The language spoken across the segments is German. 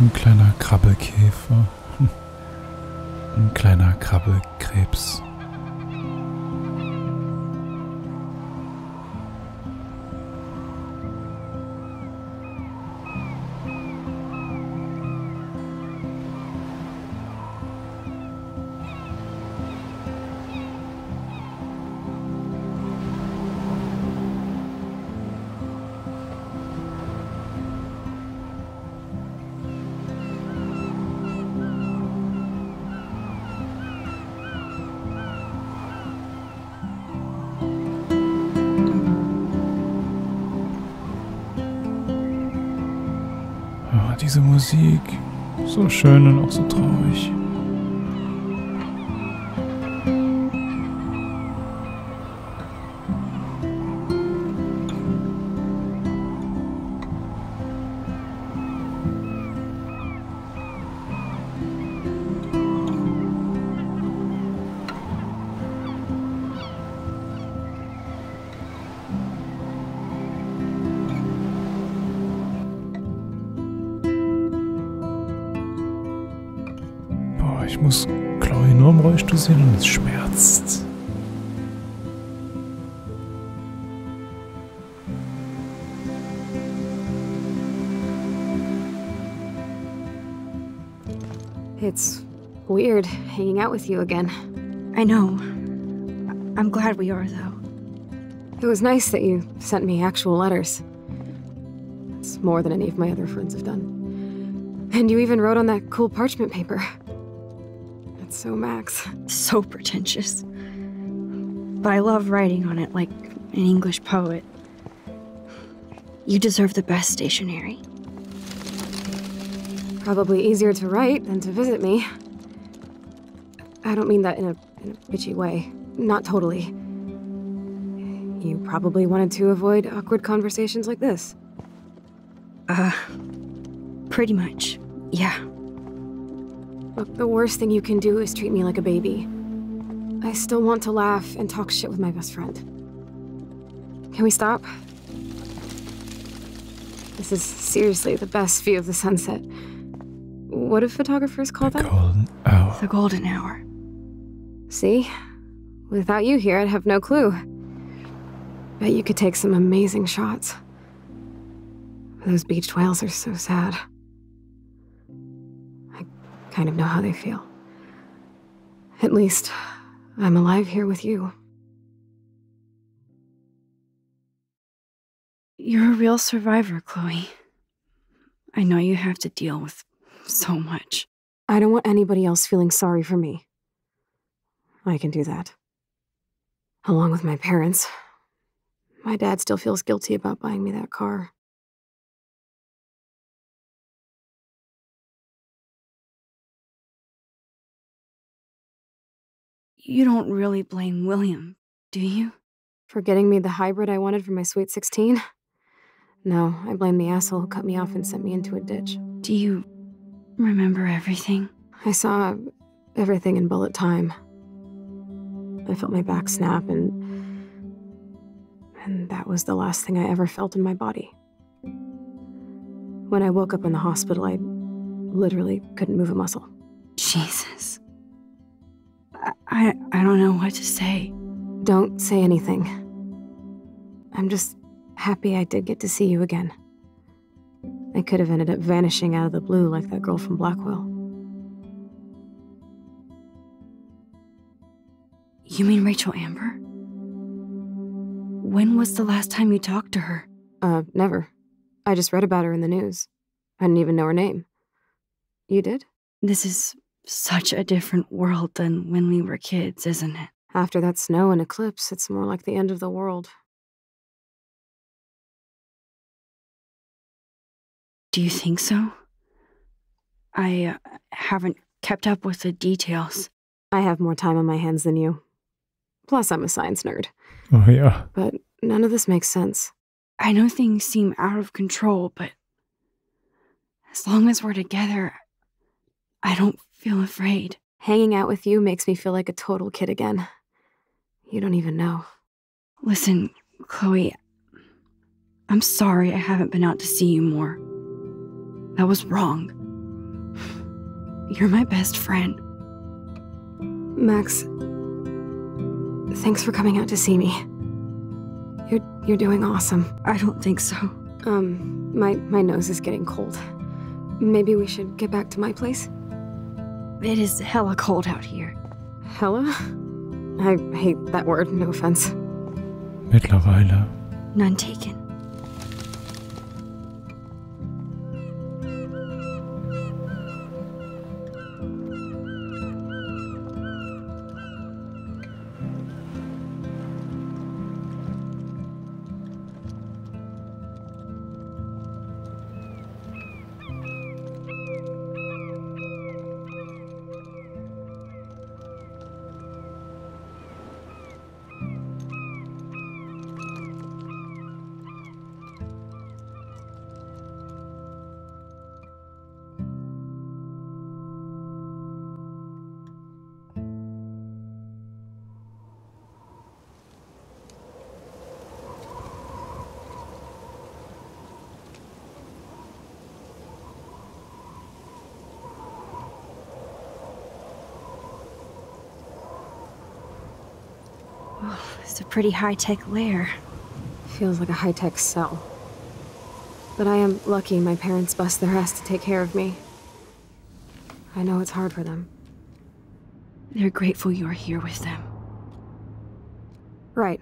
Ein kleiner Krabbelkäfer. Ein kleiner Krabbelkrebs. Diese Musik, so schön und auch so traurig. Ich muss Chloe nur im Rollstuhl sehen und es schmerzt. It's weird hanging out with you again. I know. I'm glad we are, though. It was nice that you sent me actual letters. It's more than any of my other friends have done. And you even wrote on that cool parchment paper. So, Max. So pretentious. But I love writing on it like an English poet. You deserve the best stationery. Probably easier to write than to visit me. I don't mean that in a bitchy way. Not totally. You probably wanted to avoid awkward conversations like this. Pretty much, yeah. Look, the worst thing you can do is treat me like a baby. I still want to laugh and talk shit with my best friend. Can we stop? This is seriously the best view of the sunset. What do photographers call that? The golden hour. The golden hour. See? Without you here, I'd have no clue. Bet you could take some amazing shots. Those beached whales are so sad. Kind of know how they feel. At least, I'm alive here with you. You're a real survivor, Chloe. I know you have to deal with so much. I don't want anybody else feeling sorry for me. I can do that. Along with my parents. My dad still feels guilty about buying me that car. You don't really blame William, do you? For getting me the hybrid I wanted for my sweet 16? No, I blame the asshole who cut me off and sent me into a ditch. Do you remember everything? I saw everything in bullet time. I felt my back snap and that was the last thing I ever felt in my body. When I woke up in the hospital, I literally couldn't move a muscle. Jesus. I don't know what to say. Don't say anything. I'm just happy I did get to see you again. I could have ended up vanishing out of the blue like that girl from Blackwell. You mean Rachel Amber? When was the last time you talked to her? Never. I just read about her in the news. I didn't even know her name. You did? This is such a different world than when we were kids, isn't it? After that snow and eclipse, it's more like the end of the world. Do you think so? I haven't kept up with the details. I have more time on my hands than you. Plus, I'm a science nerd. Oh, yeah. But none of this makes sense. I know things seem out of control, but as long as we're together, I don't feel afraid. Hanging out with you makes me feel like a total kid again. You don't even know. Listen, Chloe, I'm sorry I haven't been out to see you more. That was wrong. You're my best friend. Max, thanks for coming out to see me. You're doing awesome. I don't think so. My nose is getting cold. Maybe we should get back to my place? It is hella cold out here. Hella? I hate that word, no offense. Mittlerweile. None taken. It's a pretty high-tech lair. Feels like a high-tech cell. But I am lucky my parents bust their ass to take care of me. I know it's hard for them. They're grateful you're here with them. Right.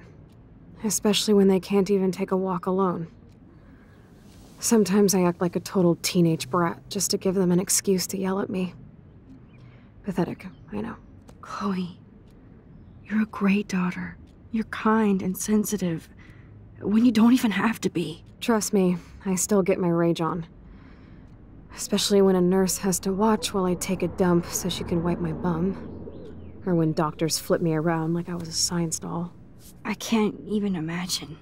Especially when they can't even take a walk alone. Sometimes I act like a total teenage brat just to give them an excuse to yell at me. Pathetic, I know. Chloe, you're a great daughter. You're kind and sensitive, when you don't even have to be. Trust me, I still get my rage on. Especially when a nurse has to watch while I take a dump so she can wipe my bum. Or when doctors flip me around like I was a science doll. I can't even imagine.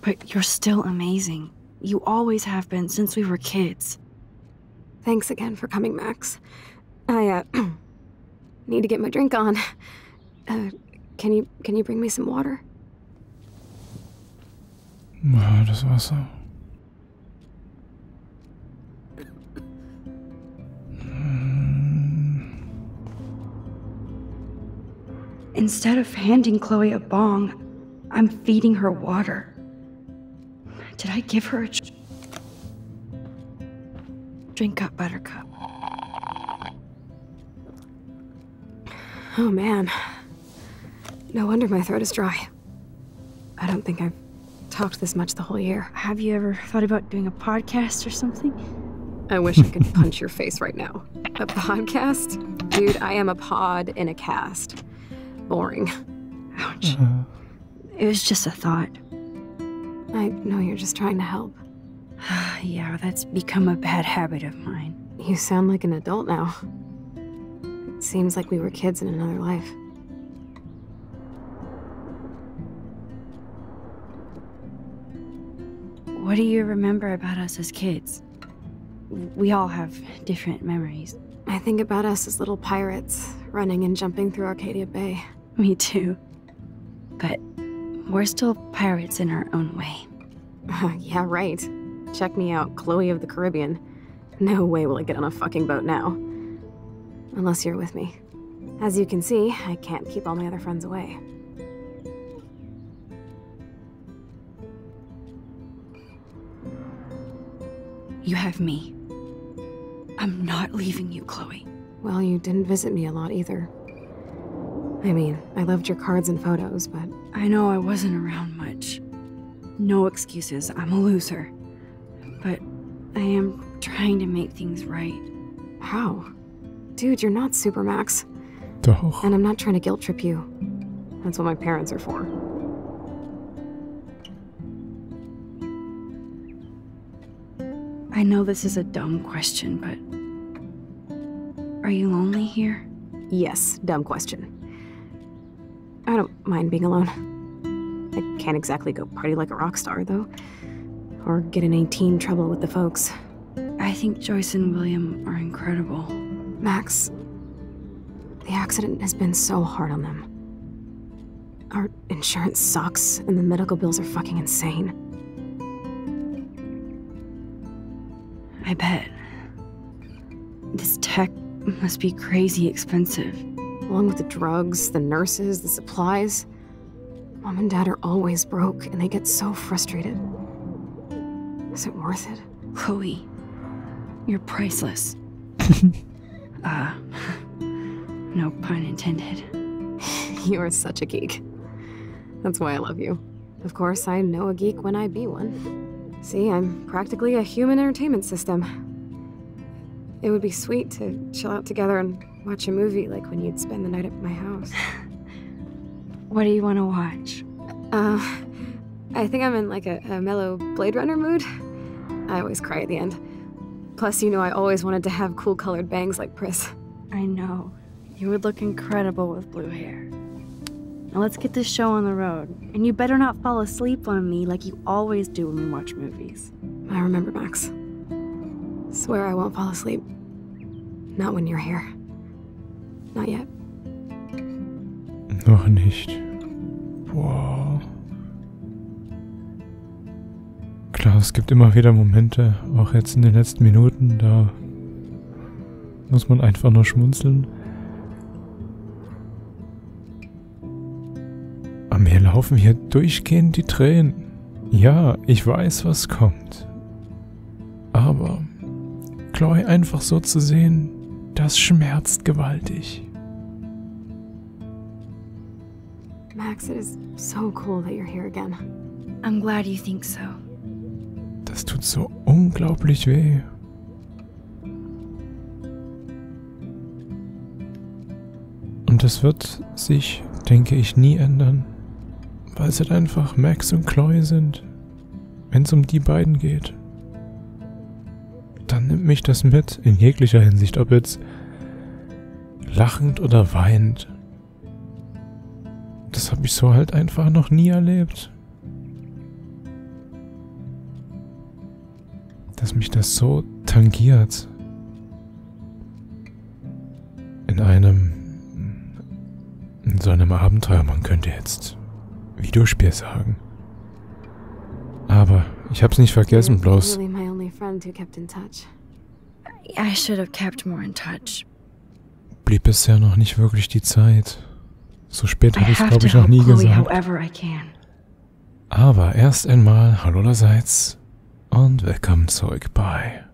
But you're still amazing. You always have been since we were kids. Thanks again for coming, Max. I need to get my drink on. Can you bring me some water? Ja, das Wasser. Instead of handing Chloe a bong, I'm feeding her water. Did I give her a drink up, Buttercup? Oh man. No wonder my throat is dry. I don't think I've talked this much the whole year. Have you ever thought about doing a podcast or something? I wish I could punch your face right now. A podcast? Dude, I am a pod in a cast. Boring. Ouch. It was just a thought. I know you're just trying to help. Yeah, that's become a bad habit of mine. You sound like an adult now. It seems like we were kids in another life. What do you remember about us as kids? We all have different memories. I think about us as little pirates, running and jumping through Arcadia Bay. Me too. But we're still pirates in our own way. Yeah, right. Check me out, Chloe of the Caribbean. No way will I get on a fucking boat now. Unless you're with me. As you can see, I can't keep all my other friends away. You have me. I'm not leaving you, Chloe. Well, you didn't visit me a lot either. I mean, I loved your cards and photos, but... I know I wasn't around much. No excuses, I'm a loser. But I am trying to make things right. How? Dude, you're not Super Max. Doch. And I'm not trying to guilt trip you. That's what my parents are for. I know this is a dumb question, but are you lonely here? Yes, dumb question. I don't mind being alone. I can't exactly go party like a rock star, though. Or get in any teen trouble with the folks. I think Joyce and William are incredible. Max, the accident has been so hard on them. Our insurance sucks, and the medical bills are fucking insane. I bet. This tech must be crazy expensive. Along with the drugs, the nurses, the supplies. Mom and Dad are always broke, and they get so frustrated. Is it worth it? Chloe, you're priceless. No pun intended. You are such a geek. That's why I love you. Of course, I know a geek when I be one. See, I'm practically a human entertainment system. It would be sweet to chill out together and watch a movie like when you'd spend the night at my house. What do you want to watch? I think I'm in like a mellow Blade Runner mood. I always cry at the end. Plus, you know I always wanted to have cool colored bangs like Pris. I know. You would look incredible with blue hair. Now let's get this show on the road. And you better not fall asleep on me like you always do when we watch movies. I remember, Max. Swear I won't fall asleep. Not when you're here. Not yet. Noch nicht. Wow. Klar, es gibt immer wieder Momente, auch jetzt in den letzten Minuten, da muss man einfach nur schmunzeln. Aber mir laufen hier durchgehend die Tränen. Ja, ich weiß, was kommt. Aber Chloe einfach so zu sehen, das schmerzt gewaltig. Max, it is so cool that you're here again. I'm glad you think so. Das tut so unglaublich weh. Und das wird sich, denke ich, nie ändern, weil es halt einfach Max und Chloe sind, wenn es um die beiden geht. Dann nimmt mich das mit, in jeglicher Hinsicht, ob jetzt lachend oder weinend. Das habe ich so halt einfach noch nie erlebt. Dass mich das so tangiert. In so einem Abenteuer, man könnte jetzt Videospiel sagen. Aber ich hab's nicht vergessen, bloß. Blieb bisher noch nicht wirklich die Zeit. So spät habe ich es, glaube ich, noch nie gesagt. Aber erst einmal hallo allerseits und willkommen zurück bei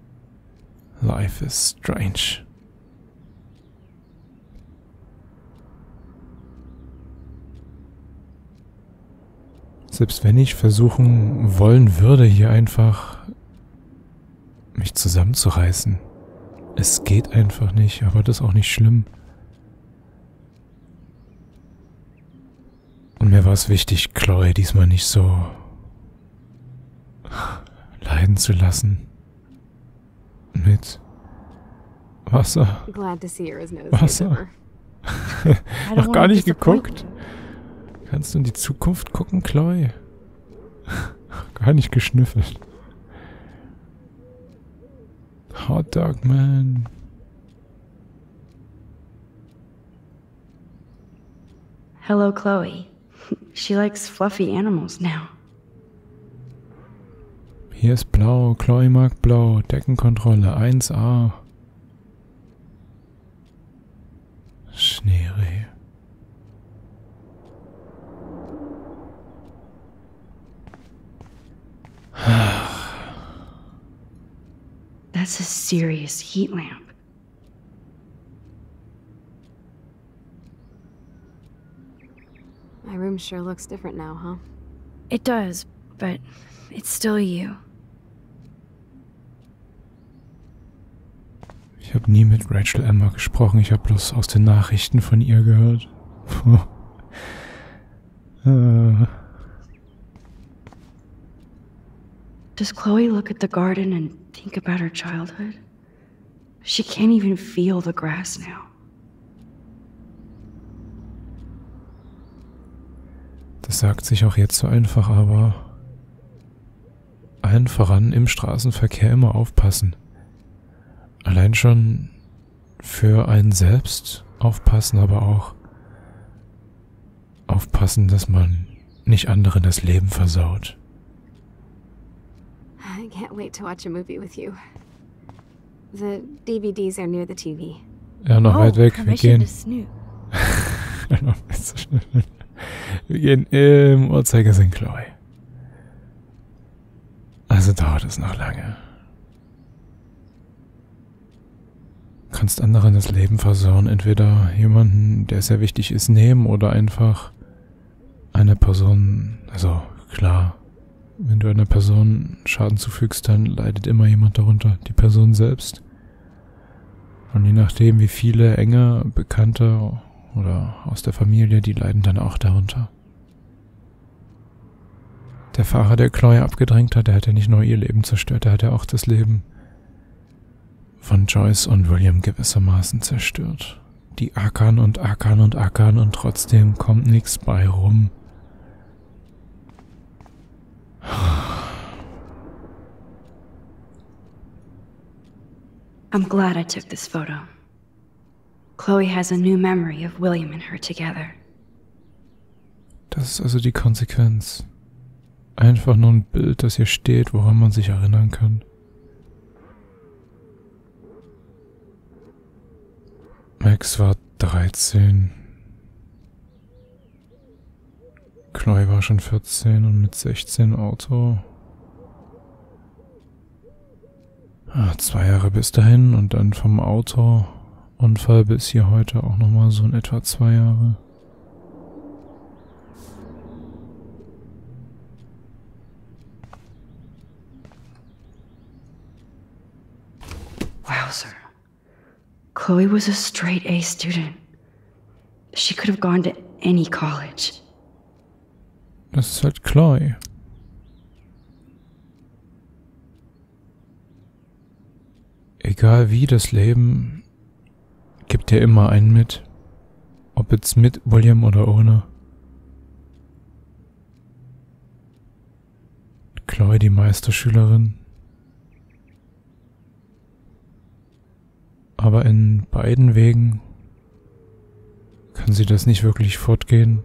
Life is Strange. Selbst wenn ich versuchen wollen würde, hier einfach mich zusammenzureißen. Es geht einfach nicht, aber das ist auch nicht schlimm. Und mir war es wichtig, Chloe diesmal nicht so leiden zu lassen. Mit Wasser. Wasser. Noch gar nicht geguckt. Kannst du in die Zukunft gucken, Chloe? Gar nicht geschnüffelt. Hot Dog Man. Hello, Chloe. She likes fluffy animals now. Hier ist blau. Chloe mag blau. Deckenkontrolle 1A. Schneereh. That's a serious heat lamp. My room sure looks different now, huh? It does, but it's still you. Ich habe nie mit Rachel Amber gesprochen. Ich habe bloß aus den Nachrichten von ihr gehört. Does Chloe look at the garden and think about her childhood? She can't even feel the grass now. Das sagt sich auch jetzt so einfach, aber allen voran im Straßenverkehr immer aufpassen. Allein schon für einen selbst aufpassen, aber auch aufpassen, dass man nicht anderen das Leben versaut. I can't wait to watch a movie with you. The DVDs are near the TV. Ja, noch weit weg. Wir gehen. Wir gehen im Uhrzeigersinn, Chloe. Also dauert es noch lange. Du kannst anderen das Leben versauen. Entweder jemanden, der sehr wichtig ist, nehmen oder einfach eine Person. Also klar, wenn du einer Person Schaden zufügst, dann leidet immer jemand darunter. Die Person selbst. Und je nachdem, wie viele enge Bekannte oder aus der Familie, die leiden dann auch darunter. Der Fahrer, der Chloe abgedrängt hat, der hat ja nicht nur ihr Leben zerstört, der hat ja auch das Leben von Joyce und William gewissermaßen zerstört. Die ackern und ackern und ackern und trotzdem kommt nichts bei rum. I'm glad I took this photo. Chloe has a new memory of William and her together. Das ist also die Konsequenz. Einfach nur ein Bild, das hier steht, woran man sich erinnern kann. Max war 13. Chloe war schon 14 und mit 16 Auto. 2 Jahre bis dahin und dann vom Autounfall bis hier heute auch nochmal so in etwa 2 Jahre. Wowzer. Chloe was a straight A student. She could have gone to any college. Das ist halt Chloe. Egal wie, das Leben gibt dir immer einen mit. Ob jetzt mit William oder ohne. Chloe, die Meisterschülerin. Aber in beiden Wegen kann sie das nicht wirklich fortgehen.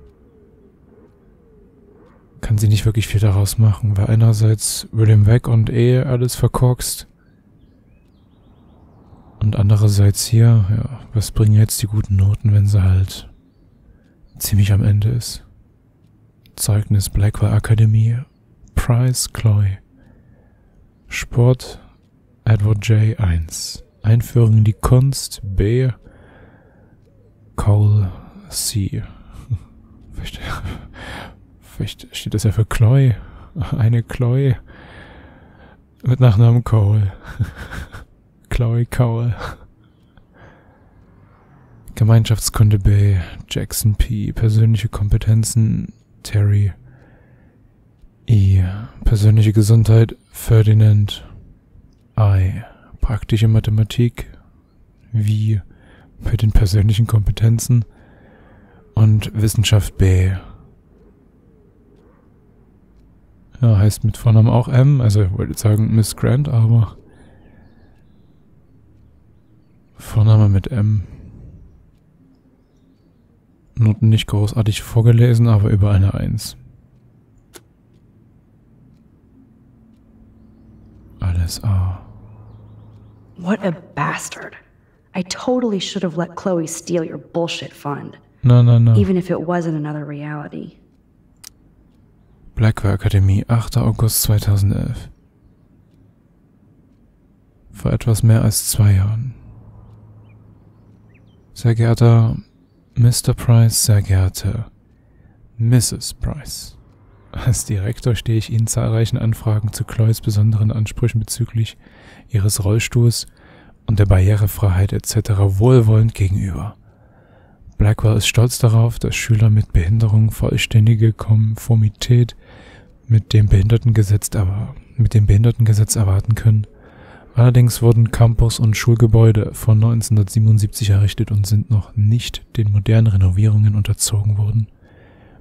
Kann sie nicht wirklich viel daraus machen, weil einerseits William weg und alles verkorkst. Und andererseits hier, ja, was bringen jetzt die guten Noten, wenn sie halt ziemlich am Ende ist? Zeugnis Blackwell Academy, Price, Chloe, Sport, Edward J. 1, Einführung in die Kunst, B, Cole, C. Vielleicht steht das ja für Chloe, eine Chloe mit Nachnamen Cole. Chloe Cowell. Gemeinschaftskunde B. Jackson P. Persönliche Kompetenzen Terry E. Persönliche Gesundheit Ferdinand I. Praktische Mathematik W. Bei den persönlichen Kompetenzen und Wissenschaft B. Ja, heißt mit Vornamen auch M. Also ich wollte sagen Miss Grant, aber Vorname mit M. Noten nicht großartig vorgelesen, aber über eine 1. Alles A. What a bastard. I totally should have let Chloe steal your bullshit fund. No. Even if it wasn't another reality. Blackwell Academy, 8. August 2011. Vor etwas mehr als 2 Jahren. Sehr geehrter Mr. Price, sehr geehrte Mrs. Price. Als Direktor stehe ich Ihnen zahlreichen Anfragen zu Chloes besonderen Ansprüchen bezüglich Ihres Rollstuhls und der Barrierefreiheit etc. wohlwollend gegenüber. Blackwell ist stolz darauf, dass Schüler mit Behinderung vollständige Konformität mit dem Behindertengesetz erwarten können. Allerdings wurden Campus und Schulgebäude von 1977 errichtet und sind noch nicht den modernen Renovierungen unterzogen worden.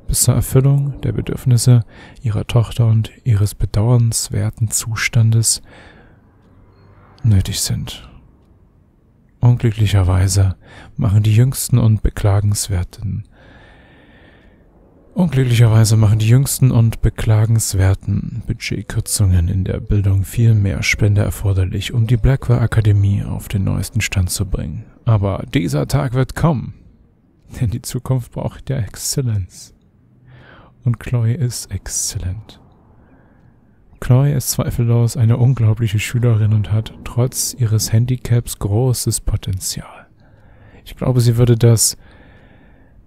Bis zur Erfüllung der Bedürfnisse ihrer Tochter und ihres bedauernswerten Zustandes nötig sind. Unglücklicherweise machen die jüngsten und beklagenswerten Und glücklicherweise machen die jüngsten und beklagenswerten Budgetkürzungen in der Bildung viel mehr Spender erforderlich, um die Blackwell Akademie auf den neuesten Stand zu bringen. Aber dieser Tag wird kommen, denn die Zukunft braucht ja Exzellenz. Und Chloe ist exzellent. Chloe ist zweifellos eine unglaubliche Schülerin und hat trotz ihres Handicaps großes Potenzial. Ich glaube, sie würde das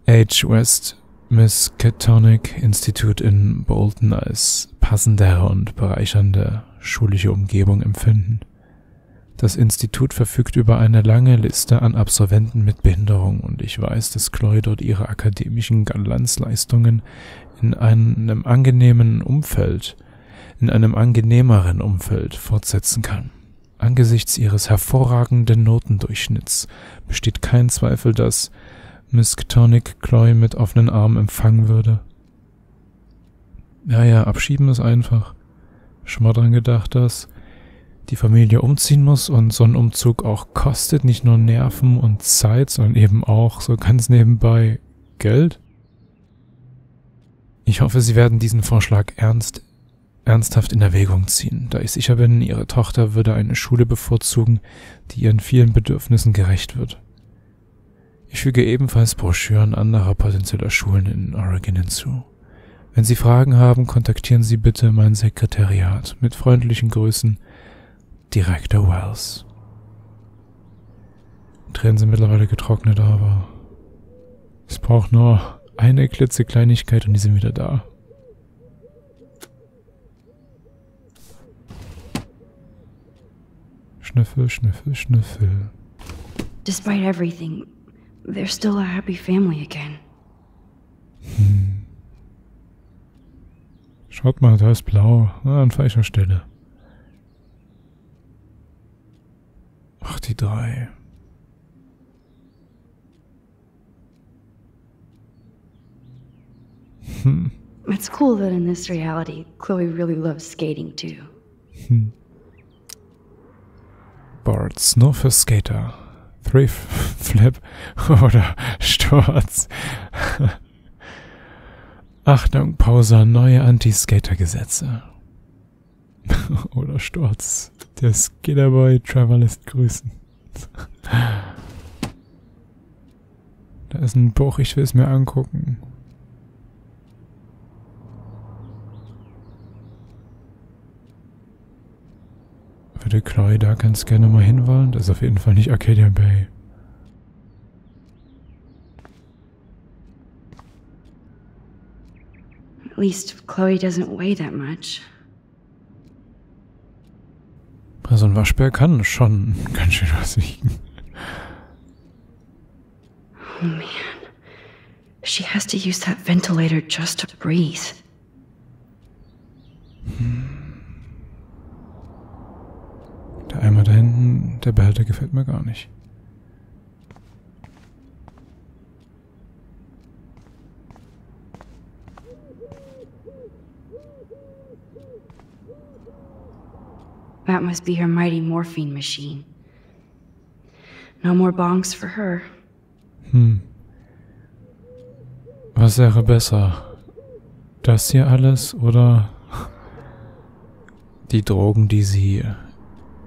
H. West Miskatonic Institut in Bolton als passendere und bereichernde schulische Umgebung empfinden. Das Institut verfügt über eine lange Liste an Absolventen mit Behinderung und ich weiß, dass Chloe dort ihre akademischen Galanzleistungen in einem angenehmeren Umfeld fortsetzen kann. Angesichts ihres hervorragenden Notendurchschnitts besteht kein Zweifel, dass Miskatonic Chloe mit offenen Armen empfangen würde. Ja, abschieben ist einfach. Schon mal dran gedacht, dass die Familie umziehen muss und so ein Umzug auch kostet nicht nur Nerven und Zeit, sondern eben auch so ganz nebenbei Geld? Ich hoffe, sie werden diesen Vorschlag ernsthaft in Erwägung ziehen, da ich sicher bin, ihre Tochter würde eine Schule bevorzugen, die ihren vielen Bedürfnissen gerecht wird. Ich füge ebenfalls Broschüren anderer potenzieller Schulen in Oregon hinzu. Wenn Sie Fragen haben, kontaktieren Sie bitte mein Sekretariat. Mit freundlichen Grüßen, Director Wells. Tränen sind mittlerweile getrocknet, aber es braucht nur eine klitzekleinigkeit und die sind wieder da. Schnüffel, schnüffel, schnüffel. Despite everything, they're still a happy family again. Schaut mal, da ist blau. Ah, an falscher Stelle. Ach, die drei. It's cool that in this reality, Chloe really loves skating too. Boards, nur für Skater. Thrift, Flip oder Sturz. Achtung, Pausa, neue Anti-Skater-Gesetze. Oder Sturz. Der Skaterboy Trevor lässt grüßen. Da ist ein Buch, ich will es mir angucken. Würde Chloe da ganz gerne mal hinwollen? Das ist auf jeden Fall nicht Arcadia Bay. At least Chloe doesn't weigh that much. Also ein Waschbär kann schon ganz schön was wiegen. Oh man. She has to use that ventilator just to breathe. Der Eimer da hinten, der Behälter gefällt mir gar nicht. That must be her mighty morphine machine. No more bongs for her. Was wäre besser? Das hier alles oder die Drogen, die sie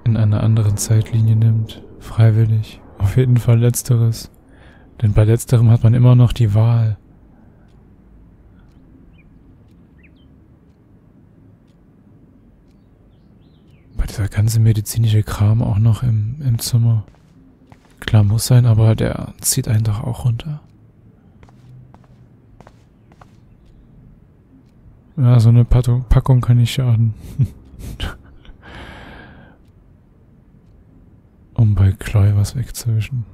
in einer anderen Zeitlinie nimmt, freiwillig? Auf jeden Fall letzteres. Denn bei letzterem hat man immer noch die Wahl. Bei dieser ganze medizinische Kram auch noch im Zimmer. Klar muss sein, aber der zieht einen doch auch runter. Ja, so eine Packung kann nicht schaden. Um bei Chloe was wegzuwischen.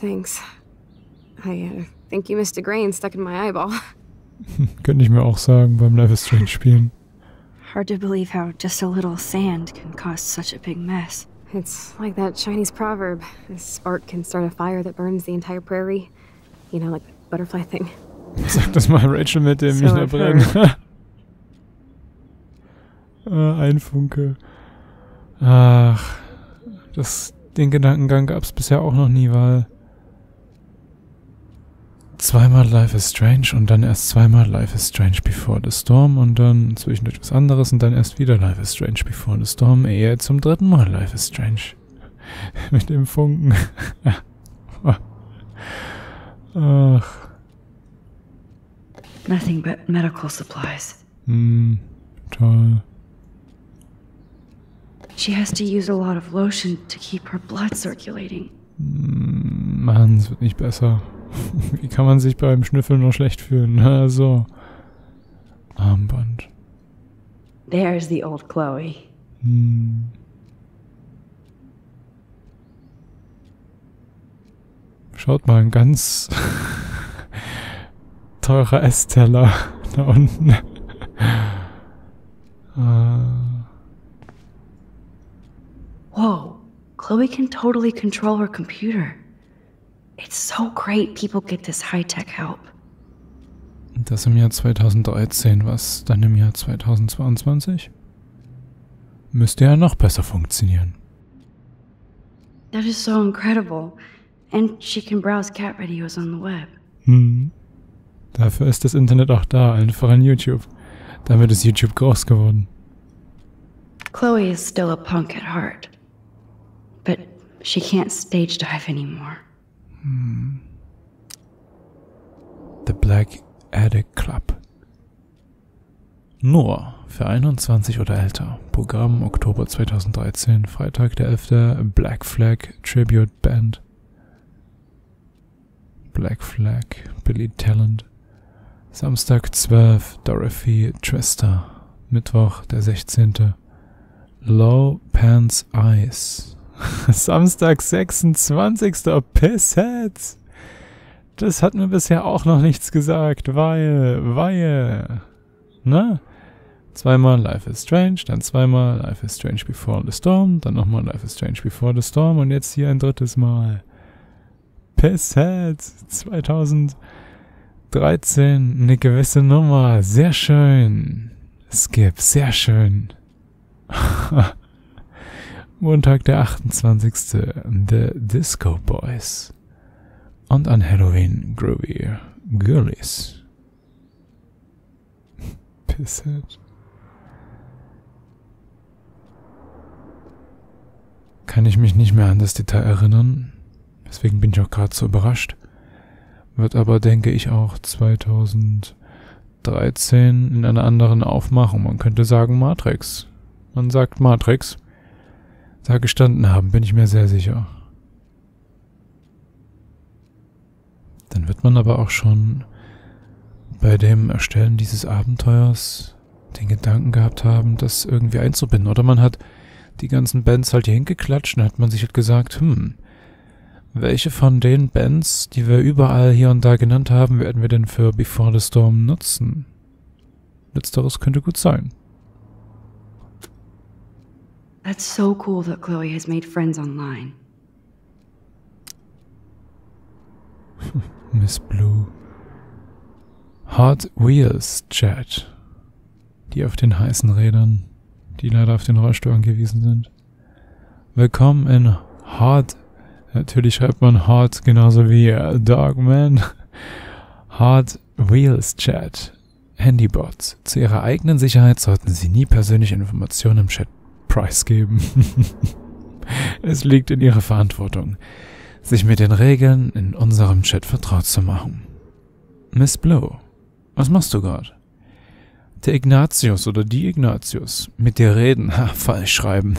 Thanks. I think you missed a grain stuck in my eyeball. Könnte ich mir auch sagen beim Life is Strange spielen. Hard to believe how just a little sand can cause such a big mess. It's like that Chinese proverb, a spark can start a fire that burns the entire prairie. You know, like the butterfly thing. Sag das mal Rachel mit dem nicht erbrennen. Ein Funke. Ach, Den Gedankengang gab es bisher auch noch nie, weil zweimal Life is Strange und dann erst zweimal Life is Strange Before the Storm und dann zwischendurch was anderes und dann erst wieder Life is Strange Before the Storm, eher zum dritten Mal Life is Strange. Mit dem Funken. Ach. Nothing but medical supplies. Hm, toll. She has to use a lot of lotion to keep her blood circulating. Mann, es wird nicht besser. Wie kann man sich beim Schnüffeln noch schlecht fühlen? Also Armband. There's the old Chloe. Hm. Schaut mal, ein ganz teurer Essteller da unten. Whoa, Chloe can totally control her computer. It's so great people get this high-tech help. Das im Jahr 2013, was dann im Jahr 2022? Müsste ja noch besser funktionieren. That is so incredible. And she can browse cat videos on the web. Hm. Dafür ist das Internet auch da, einfach an YouTube. Damit ist YouTube groß geworden. Chloe is still a punk at heart. But she can't stage dive anymore. Hmm. The Black Attic Club. Nur für 21 oder älter. Programm Oktober 2013, Freitag der 11. Black Flag Tribute Band. Black Flag, Billy Talent. Samstag 12, Dorothy Trister. Mittwoch der 16. Low Pants Eyes. Samstag 26. Pissheads. Das hat mir bisher auch noch nichts gesagt, weil, ne? Zweimal Life is Strange, dann zweimal Life is Strange Before the Storm, dann nochmal Life is Strange Before the Storm und jetzt hier ein drittes Mal. Pissheads 2013, eine gewisse Nummer, sehr schön. Skip, sehr schön. Montag, der 28. The Disco Boys. Und an Halloween Groovy Girlies. Pisshead. Kann ich mich nicht mehr an das Detail erinnern. Deswegen bin ich auch gerade so überrascht. Wird aber, denke ich, auch 2013 in einer anderen Aufmachung. Man könnte sagen Matrix. Man sagt Matrix. Da gestanden haben, bin ich mir sehr sicher. Dann wird man aber auch schon bei dem Erstellen dieses Abenteuers den Gedanken gehabt haben, das irgendwie einzubinden. Oder man hat die ganzen Bands halt hier hingeklatscht und hat man sich halt gesagt, welche von den Bands, die wir überall hier und da genannt haben, werden wir denn für Before the Storm nutzen? Letzteres könnte gut sein. That's so cool that Chloe has made friends online. Miss Blue. Hot Wheels Chat. Die auf den heißen Rädern, die leider auf den Rollstuhl angewiesen sind. Willkommen in Hot. Natürlich schreibt man Hot genauso wie Dogman. Hot Wheels Chat. Handybots. Zu ihrer eigenen Sicherheit sollten sie nie persönliche Informationen im Chat preisgeben. Es liegt in ihrer Verantwortung, sich mit den Regeln in unserem Chat vertraut zu machen. Miss Blue, was machst du gerade? Der Ignatius oder die Ignatius. Mit dir reden, falsch schreiben.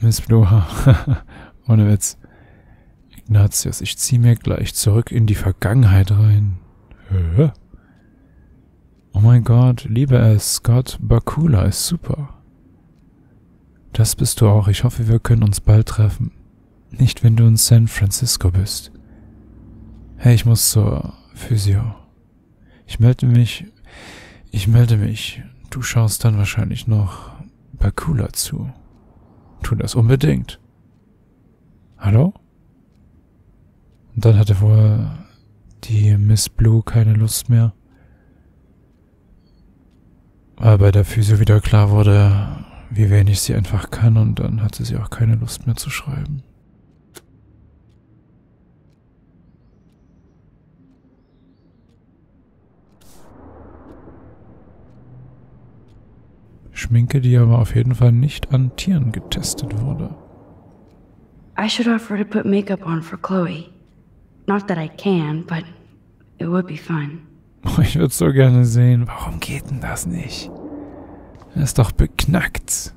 Miss Blue, ohne Witz. Ignatius, ich ziehe mir gleich zurück in die Vergangenheit rein. Oh mein Gott, liebe es, Scott Bakula ist super. Das bist du auch. Ich hoffe, wir können uns bald treffen. Nicht, wenn du in San Francisco bist. Hey, ich muss zur Physio. Ich melde mich. Du schaust dann wahrscheinlich noch Bakula zu. Tu das unbedingt. Hallo? Und dann hatte wohl die Miss Blue keine Lust mehr. Weil bei der Physio wieder klar wurde, wie wenig sie einfach kann, und dann hatte sie auch keine Lust mehr zu schreiben. Schminke, die aber auf jeden Fall nicht an Tieren getestet wurde. I should offer to put makeup on for Chloe. Not that I can, but it would be fun. Ich würde so gerne sehen. Warum geht denn das nicht? Er ist doch beknackt.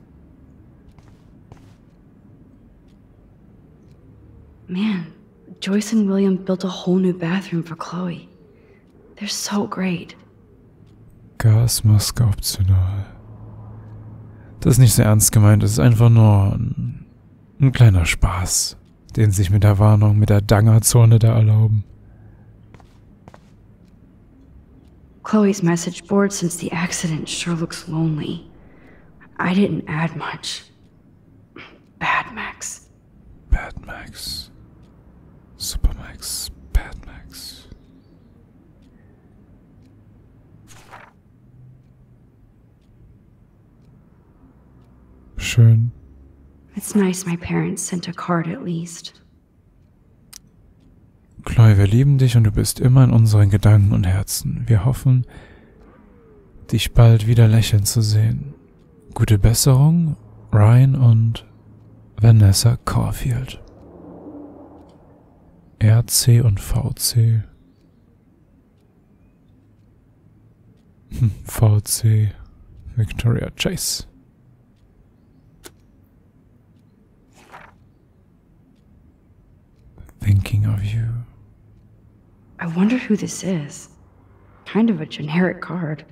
Man, Joyce and William built a whole new bathroom for Chloe. They're so great. Gasmaske optional. Das ist nicht so ernst gemeint, das ist einfach nur ein kleiner Spaß, den sie sich mit der Warnung, mit der Dangerzone da erlauben. Chloe's message board since the accident sure looks lonely. I didn't add much. Bad Max. Bad Max. Super Max. Bad Max. Schön. It's nice my parents sent a card at least. Chloe, wir lieben dich und du bist immer in unseren Gedanken und Herzen. Wir hoffen, dich bald wieder lächeln zu sehen. Gute Besserung, Ryan und Vanessa Caulfield. RC und VC. VC, Victoria Chase. Thinking of you. I wonder who this is. Kind of a generic card.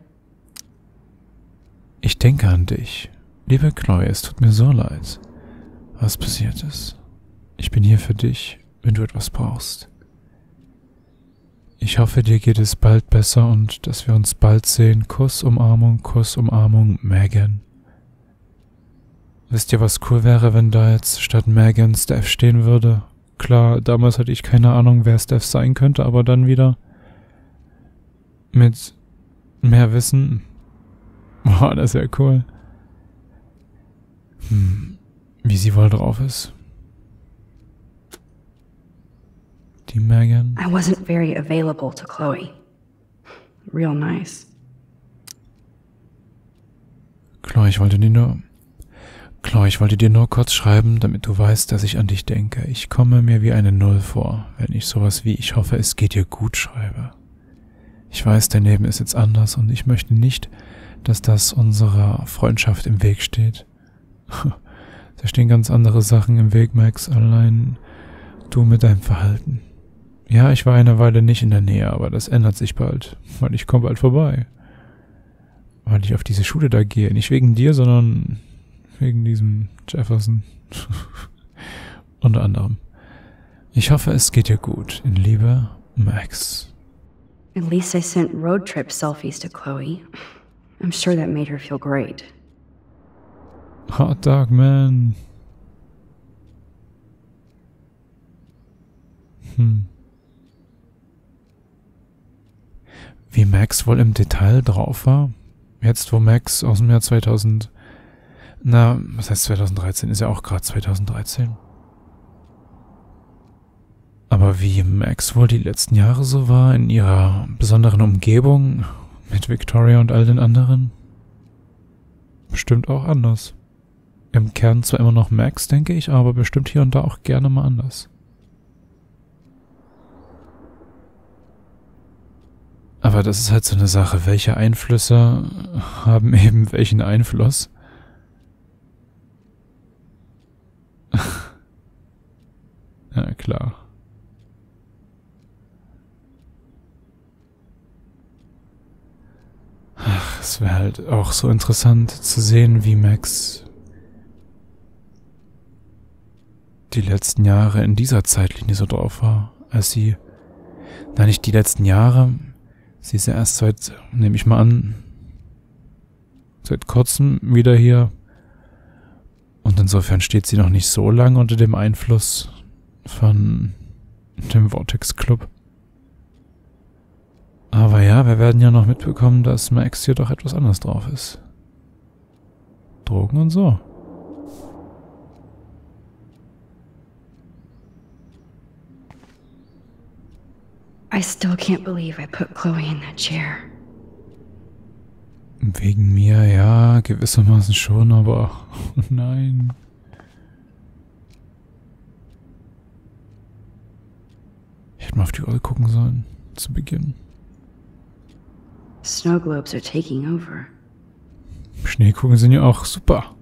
Ich denke an dich. Liebe Chloe, es tut mir so leid, was passiert ist. Ich bin hier für dich, wenn du etwas brauchst. Ich hoffe, dir geht es bald besser und dass wir uns bald sehen. Kuss, Umarmung, Megan. Wisst ihr, was cool wäre, wenn da jetzt statt Megan Steph stehen würde? Klar, damals hatte ich keine Ahnung, wer Steph sein könnte, aber dann wieder mit mehr Wissen. Boah, das ist ja cool. Wie sie wohl drauf ist. Die Megan. I wasn't very available to Chloe. Real nice. Chloe, ich wollte dir nur kurz schreiben, damit du weißt, dass ich an dich denke. Ich komme mir wie eine Null vor, wenn ich sowas wie "Ich hoffe, es geht dir gut" schreibe. Ich weiß, dein Leben ist jetzt anders und ich möchte nicht, dass das unserer Freundschaft im Weg steht. Da stehen ganz andere Sachen im Weg, Max, allein du mit deinem Verhalten. Ja, ich war eine Weile nicht in der Nähe, aber das ändert sich bald, weil ich komme bald vorbei. Weil ich auf diese Schule da gehe, nicht wegen dir, sondern wegen diesem Jefferson. Unter anderem. Ich hoffe, es geht dir gut. In Liebe, Max. At least I sent road trip selfies to Chloe. I'm sure that made her feel great. Hot Dog Man. Wie Max wohl im Detail drauf war? Jetzt, wo Max aus dem Jahr 2000... Na, was heißt 2013? Ist ja auch gerade 2013. Aber wie Max wohl die letzten Jahre so war, in ihrer besonderen Umgebung, mit Victoria und all den anderen? Bestimmt auch anders. Im Kern zwar immer noch Max, denke ich, aber bestimmt hier und da auch gerne mal anders. Aber das ist halt so eine Sache, welche Einflüsse haben eben welchen Einfluss? Ja, klar. Ach, es wäre halt auch so interessant zu sehen, wie Max die letzten Jahre in dieser Zeitlinie so drauf war, als sie, na nicht die letzten Jahre, sie ist ja erst seit, nehme ich mal an, seit kurzem wieder hier. Und insofern steht sie noch nicht so lange unter dem Einfluss von dem Vortex Club. Aber ja, wir werden ja noch mitbekommen, dass Max hier doch etwas anders drauf ist. Drogen und so. I still can't believe I put Chloe in that chair. Wegen mir, ja, gewissermaßen schon, aber oh nein. Ich hätte mal auf die Uhr gucken sollen, zu Beginn. Snowglobes are taking over. Schneekugeln sind ja auch super.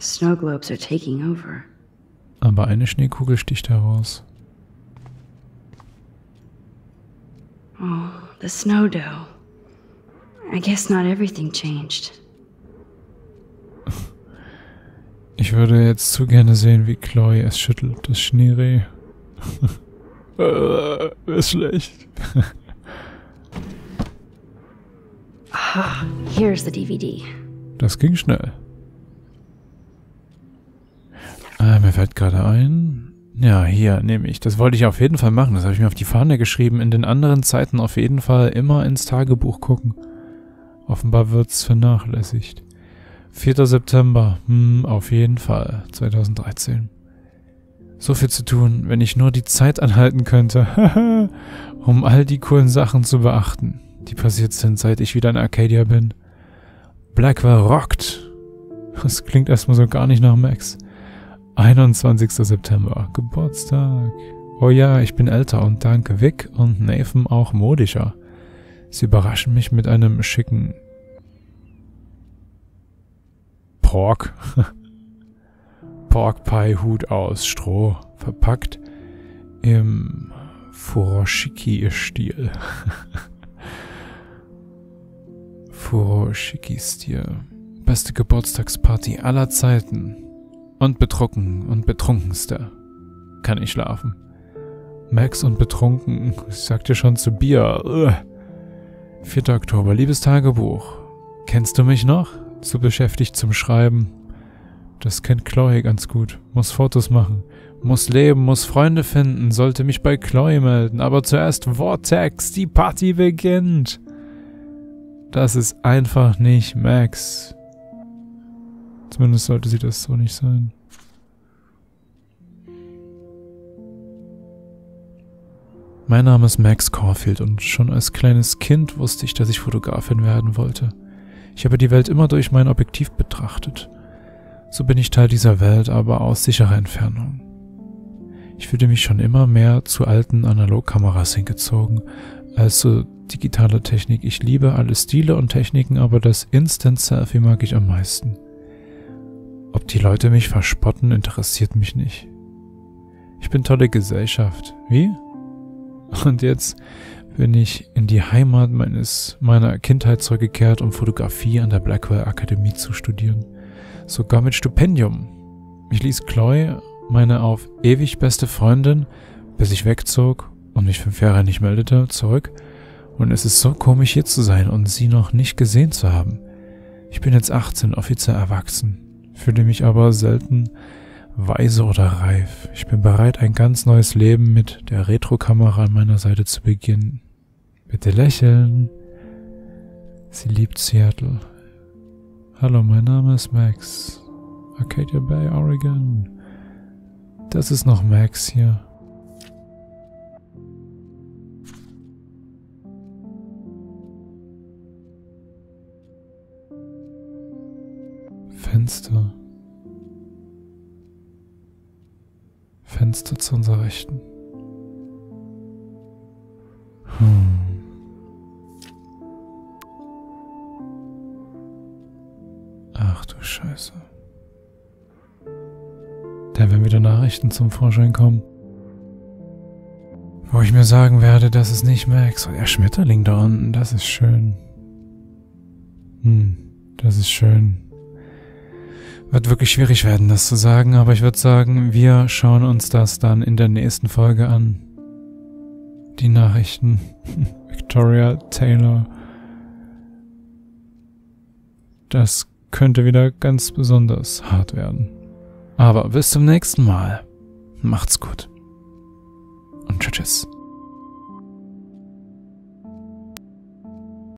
Snowglobes are taking over. Aber eine Schneekugel sticht heraus. Oh, the snow dough. I guess not everything changed. Ich würde jetzt zu gerne sehen, wie Chloe es schüttelt. Das Schneereh. Ist schlecht. Ah, here's the DVD. Das ging schnell. Mir fällt gerade ein. Ja, hier nehme ich. Das wollte ich auf jeden Fall machen. Das habe ich mir auf die Fahne geschrieben. In den anderen Zeiten auf jeden Fall immer ins Tagebuch gucken. Offenbar wird es vernachlässigt. 4. September. Auf jeden Fall. 2013. So viel zu tun, wenn ich nur die Zeit anhalten könnte, um all die coolen Sachen zu beachten, die passiert sind, seit ich wieder in Arcadia bin. Blackwell rockt. Das klingt erstmal so gar nicht nach Max. 21. September, Geburtstag. Oh ja, ich bin älter und dank Vic und Nathan auch modischer. Sie überraschen mich mit einem schicken Pork. Pork Pie Hut aus Stroh, verpackt im Furoshiki-Stil. Furoshiki-Stil. Beste Geburtstagsparty aller Zeiten. Und betrunken und betrunkenster. Kann ich schlafen. Max und betrunken. Ich sagte schon zu Bier. 4. Oktober. Liebes Tagebuch. Kennst du mich noch? Zu beschäftigt zum Schreiben. Das kennt Chloe ganz gut. Muss Fotos machen. Muss leben, muss Freunde finden. Sollte mich bei Chloe melden. Aber zuerst Vortex. Die Party beginnt. Das ist einfach nicht Max. Zumindest sollte sie das so nicht sein. Mein Name ist Max Caulfield und schon als kleines Kind wusste ich, dass ich Fotografin werden wollte. Ich habe die Welt immer durch mein Objektiv betrachtet. So bin ich Teil dieser Welt, aber aus sicherer Entfernung. Ich fühlte mich schon immer mehr zu alten Analogkameras hingezogen, als zu digitaler Technik. Ich liebe alle Stile und Techniken, aber das Instant-Selfie mag ich am meisten. Ob die Leute mich verspotten, interessiert mich nicht. Ich bin tolle Gesellschaft. Wie? Und jetzt bin ich in die Heimat meiner Kindheit zurückgekehrt, um Fotografie an der Blackwell Academy zu studieren. Sogar mit Stipendium. Ich ließ Chloe, meine auf ewig beste Freundin, bis ich wegzog und mich 5 Jahre nicht meldete, zurück. Und es ist so komisch, hier zu sein und sie noch nicht gesehen zu haben. Ich bin jetzt 18, offiziell erwachsen. Fühle mich aber selten weise oder reif. Ich bin bereit, ein ganz neues Leben mit der Retro-Kamera an meiner Seite zu beginnen. Bitte lächeln. Sie liebt Seattle. Hallo, mein Name ist Max. Arcadia Bay, Oregon. Das ist noch Max hier. Fenster zu unserer Rechten. Ach du Scheiße. Da werden wieder Nachrichten zum Vorschein kommen, wo ich mir sagen werde, das ist nicht Max. Und der Schmetterling da unten, das ist schön. Das ist schön. Wird wirklich schwierig werden, das zu sagen, aber ich würde sagen, wir schauen uns das dann in der nächsten Folge an. Die Nachrichten. Victoria Taylor. Das könnte wieder ganz besonders hart werden. Aber bis zum nächsten Mal. Macht's gut. Und tschüss.